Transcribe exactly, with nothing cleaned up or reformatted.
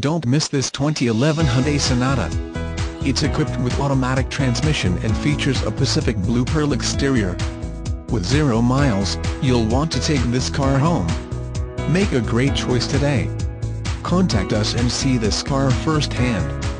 Don't miss this twenty eleven Hyundai Sonata. It's equipped with automatic transmission and features a Pacific Blue Pearl exterior. With zero miles, you'll want to take this car home. Make a great choice today. Contact us and see this car firsthand.